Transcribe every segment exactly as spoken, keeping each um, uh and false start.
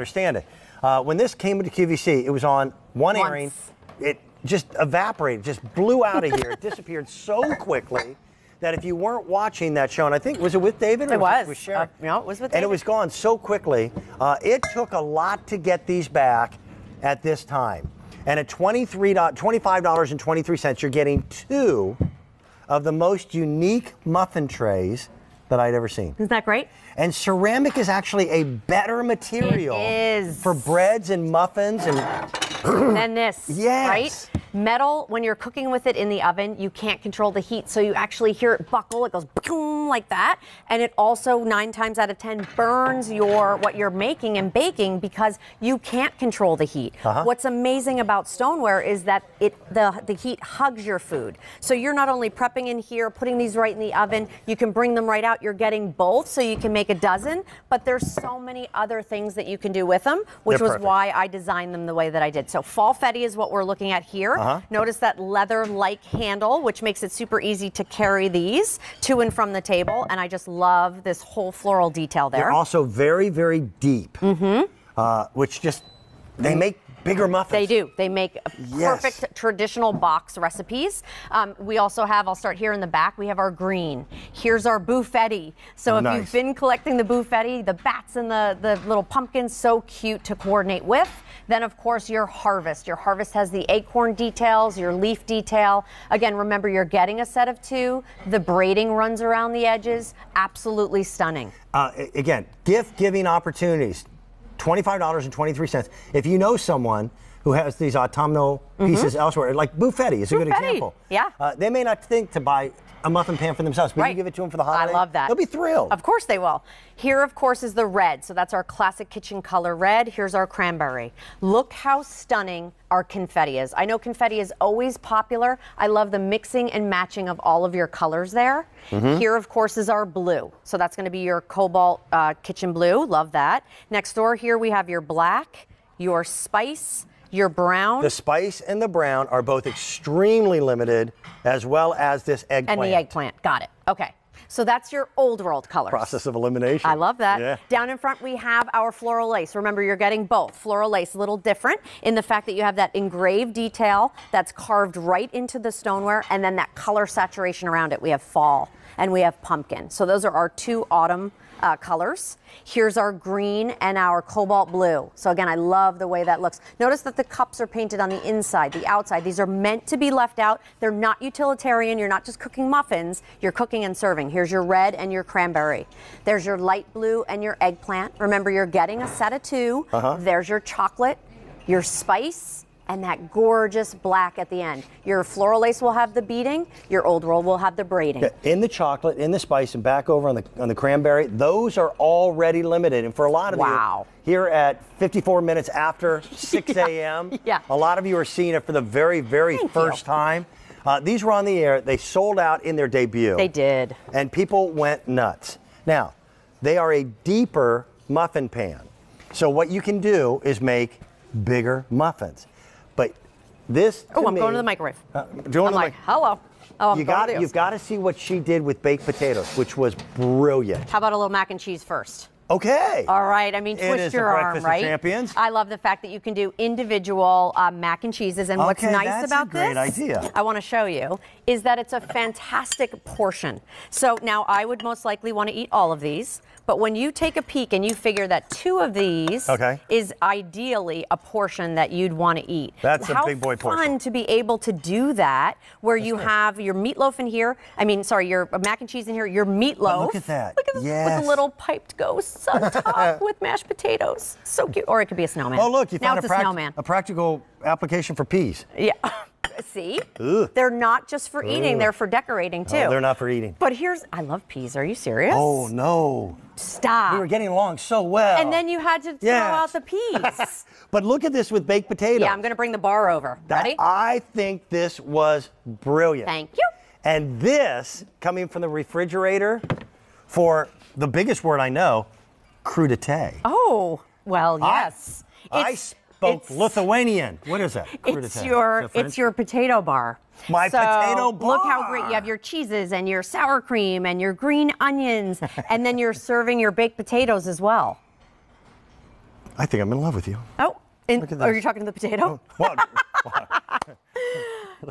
understand it. Uh, when this came into Q V C, it was on one Once. airing. It just evaporated, just blew out of here. It disappeared so quickly that if you weren't watching that show, and I think, was it with David? Or it was. It was Sharon? Uh, no, it was with David. And it was gone so quickly. Uh, it took a lot to get these back at this time. And at twenty-three, twenty-five dollars and twenty-three cents, you're getting two of the most unique muffin trays that I'd ever seen. Isn't that great? And ceramic is actually a better material it is. for breads and muffins and than this, yes. right? Metal, when you're cooking with it in the oven, you can't control the heat, so you actually hear it buckle. It goes like that, and it also nine times out of ten burns your what you're making and baking because you can't control the heat. Uh-huh. What's amazing about stoneware is that it the the heat hugs your food, so you're not only prepping in here, putting these right in the oven, you can bring them right out. You're getting both, so you can make a dozen. But there's so many other things that you can do with them, which They're was perfect. why I designed them the way that I did. So Fallfetti is what we're looking at here. Uh-huh. Notice that leather-like handle, which makes it super easy to carry these to and from the table, and I just love this whole floral detail there. They're also very, very deep, mm-hmm. uh, which just, they make bigger muffins. They do. They make perfect yes. traditional box recipes. Um, we also have, I'll start here in the back, we have our green. Here's our Boofetti. So if nice. you've been collecting the Boofetti, the bats and the, the little pumpkins, so cute to coordinate with. Then, of course, your harvest. Your harvest has the acorn details, your leaf detail. Again, remember, you're getting a set of two. The braiding runs around the edges. Absolutely stunning. Uh, again, gift-giving opportunities. twenty-five dollars and twenty-three cents. If you know someone who has these autumnal pieces mm-hmm. elsewhere, like Boofetti is Boofetti. a good example. Yeah. Uh, they may not think to buy a muffin pan for themselves, but right. you give it to them for the holiday. I love that. They'll be thrilled. Of course they will. Here, of course, is the red. So that's our classic kitchen color red. Here's our cranberry. Look how stunning our confetti is. I know confetti is always popular. I love the mixing and matching of all of your colors there. Mm-hmm. Here, of course, is our blue. So that's going to be your cobalt uh, kitchen blue. Love that. Next door here, we have your black, your spice, your brown. The spice and the brown are both extremely limited, as well as this eggplant. And the eggplant. Got it. Okay. So that's your old world colors. Process of elimination. I love that. Yeah. Down in front, we have our floral lace. Remember, you're getting both. Floral lace, a little different in the fact that you have that engraved detail that's carved right into the stoneware, and then that color saturation around it. We have fall and we have pumpkin. So those are our two autumn Uh, colors. Here's our green and our cobalt blue. So again, I love the way that looks. Notice that the cups are painted on the inside, the outside. These are meant to be left out. They're not utilitarian. You're not just cooking muffins. You're cooking and serving. Here's your red and your cranberry. There's your light blue and your eggplant. Remember, you're getting a set of two. Uh-huh. There's your chocolate, your spice, and that gorgeous black at the end. Your floral lace will have the beading, your old world will have the braiding. In the chocolate, in the spice, and back over on the on the cranberry, those are already limited. And for a lot of wow. you, here at fifty-four minutes after six A M, yeah. yeah. a lot of you are seeing it for the very, very Thank first you. time. Uh, these were on the air. They sold out in their debut. They did. And people went nuts. Now, they are a deeper muffin pan. So what you can do is make bigger muffins. But this. Oh, I'm me, going to the microwave. Uh, doing I'm the like, mic hello. Oh, I'm you got to You've got to see what she did with baked potatoes, which was brilliant. How about a little mac and cheese first? Okay. All right. I mean, it twist your arm, right? Champions. I love the fact that you can do individual uh, mac and cheeses. And okay, what's nice that's about a great this, idea. I want to show you, is that it's a fantastic portion. So now I would most likely want to eat all of these. But when you take a peek and you figure that two of these okay. is ideally a portion that you'd want to eat. That's How a big boy portion. How fun to be able to do that where That's you nice. have your meatloaf in here. I mean, sorry, your mac and cheese in here, your meatloaf. Oh, look at that. Look at this yes. with the little piped ghosts on top with mashed potatoes. So cute. Or it could be a snowman. Oh, look, you now found it's a, a snowman. A practical application for peas. Yeah. See? Ugh. They're not just for eating, Ugh. they're for decorating too. No, they're not for eating. But here's, I love peas, are you serious? Oh no. Stop. We were getting along so well. And then you had to yes. throw out the peas. But look at this with baked potatoes. Yeah, I'm gonna bring the bar over. That, Ready? I think this was brilliant. Thank you. And this, coming from the refrigerator, for the biggest word I know, crudité. Oh, well, yes. I, it's, I Both Lithuanian. What is that? It's your, is that it's your potato bar. My so potato bar. Look how great. You have your cheeses and your sour cream and your green onions, and then you're serving your baked potatoes as well. I think I'm in love with you. Oh, and are you talking to the potato? Oh, wow. Wow.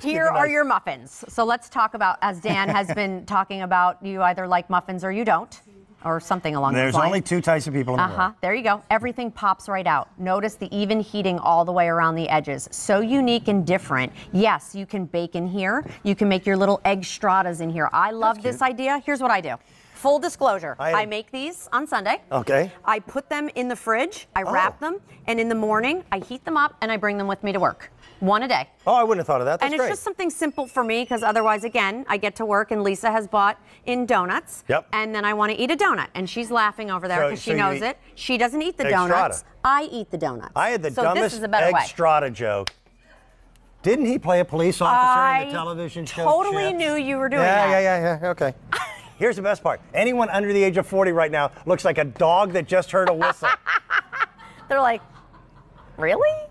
Here are nice. Your muffins. So let's talk about, as Dan has been talking about, you either like muffins or you don't, or something along those lines. There's only two types of people in the world. Uh-huh. There you go. Everything pops right out. Notice the even heating all the way around the edges. So unique and different. Yes, you can bake in here. You can make your little egg stratas in here. I love this idea. Here's what I do. Full disclosure, I, I make these on Sunday. Okay. I put them in the fridge, I wrap oh. them, and in the morning, I heat them up and I bring them with me to work. One a day. Oh, I wouldn't have thought of that. That's and it's great. Just something simple for me, because otherwise, again, I get to work and Lisa has bought in donuts. Yep. And then I want to eat a donut. And she's laughing over there because so, so she knows it. She doesn't eat the extrata. donuts. I eat the donuts. I had the so dumbest this is a better extrata way. joke. Didn't he play a police officer I in the television show? I totally Chips? knew you were doing yeah, that. Yeah, yeah, yeah, okay. Here's the best part. Anyone under the age of forty right now looks like a dog that just heard a whistle. They're like, really?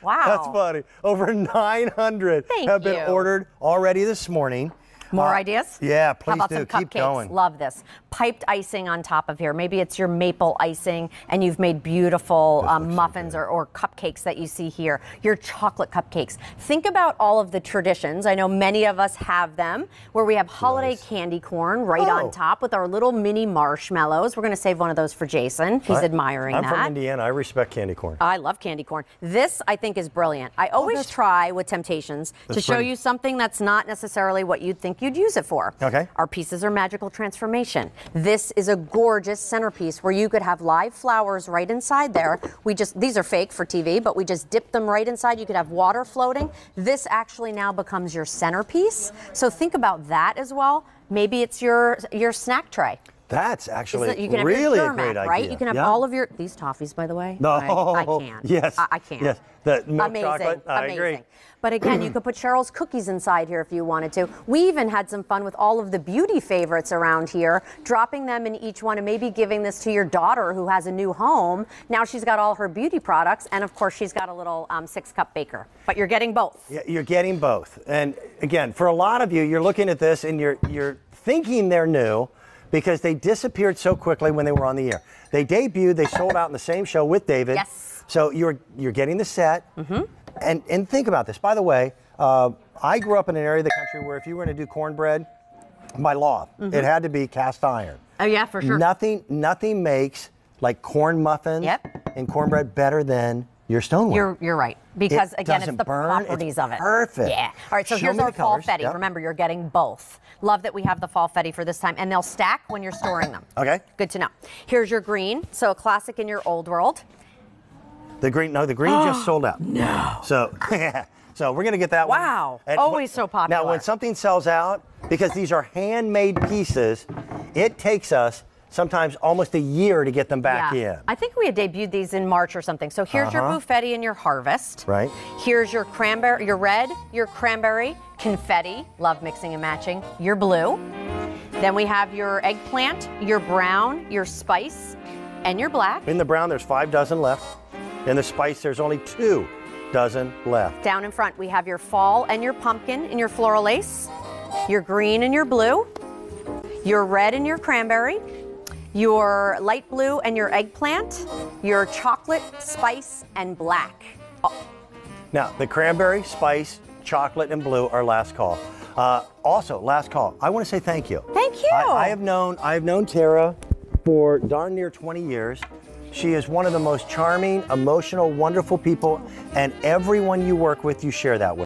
Wow. That's funny. Over nine hundred Thank have been you. ordered already this morning. More uh, ideas? Yeah, please How about do. Some Keep cupcakes? going. Love this. Piped icing on top of here. Maybe it's your maple icing, and you've made beautiful um, muffins so or, or cupcakes that you see here. Your chocolate cupcakes. Think about all of the traditions. I know many of us have them, where we have holiday nice. candy corn right oh. on top with our little mini marshmallows. We're going to save one of those for Jason. He's I, admiring I'm that. I'm from Indiana. I respect candy corn. I love candy corn. This, I think, is brilliant. I always oh, try with Temptations to show pretty. you something that's not necessarily what you'd think you'd use it for. Okay. Our pieces are magical transformation. This is a gorgeous centerpiece where you could have live flowers right inside there. We just, these are fake for T V, but we just dip them right inside. You could have water floating. This actually now becomes your centerpiece. So think about that as well. Maybe it's your your snack tray. That's actually that you can have really your a great idea. Right? You can have yeah. all of your, these toffees, by the way. No. I, I can't. Yes. I, I can't. Yes. The milk Amazing. chocolate. I Amazing. agree. But again, you could put Cheryl's cookies inside here if you wanted to. We even had some fun with all of the beauty favorites around here, dropping them in each one and maybe giving this to your daughter who has a new home. Now she's got all her beauty products, and of course she's got a little um, six-cup baker. But you're getting both. Yeah, you're getting both. And again, for a lot of you, you're looking at this and you're you're thinking they're new, because they disappeared so quickly when they were on the air. They debuted, they sold out in the same show with David. Yes. So you're you're getting the set. Mm-hmm. And and think about this. By the way, uh, I grew up in an area of the country where if you were going to do cornbread, by law, mm-hmm. it had to be cast iron. Oh yeah, for sure. Nothing nothing makes like corn muffins yep. and cornbread better than your stoneware. You're you're right. Because it again, it's the burn, properties it's of it. Perfect. Yeah. All right. So Show here's our Fallfetti. Yep. Remember, you're getting both. Love that we have the Fallfetti for this time, and they'll stack when you're storing them. Okay. Good to know. Here's your green. So a classic in your old world. The green. No, the green oh, just sold out. No. So, so we're gonna get that wow. one. Wow. And Always so popular. Now, when something sells out, because these are handmade pieces, it takes us sometimes almost a year to get them back yeah. in. I think we had debuted these in March or something. So here's uh-huh. your Boofetti and your harvest. Right. Here's your cranberry, your red, your cranberry, confetti, love mixing and matching, your blue. Then we have your eggplant, your brown, your spice, and your black. In the brown, there's five dozen left. In the spice, there's only two dozen left. Down in front, we have your fall and your pumpkin and your floral lace, your green and your blue, your red and your cranberry, your light blue and your eggplant, your chocolate, spice, and black. Oh. Now, the cranberry, spice, chocolate, and blue are last call. Uh, also, last call, I want to say thank you. Thank you. I, I have known I have known Tara for darn near twenty years. She is one of the most charming, emotional, wonderful people, and everyone you work with, you share that with.